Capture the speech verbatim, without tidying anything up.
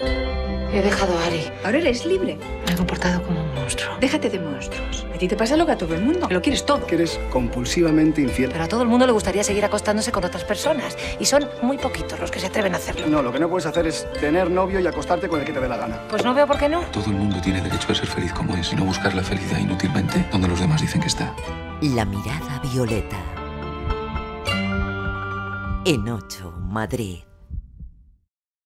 He dejado a Ari. Ahora eres libre. Me he comportado como un monstruo. Déjate de monstruos. A ti te pasa lo que a todo el mundo. Lo quieres todo. Que eres compulsivamente infiel. Pero a todo el mundo le gustaría seguir acostándose con otras personas. Y son muy poquitos los que se atreven a hacerlo. No, lo que no puedes hacer es tener novio y acostarte con el que te dé la gana. Pues no veo por qué no. Todo el mundo tiene derecho a ser feliz como es y no buscar la felicidad inútilmente donde los demás dicen que está. La mirada violeta. En ocho, Madrid.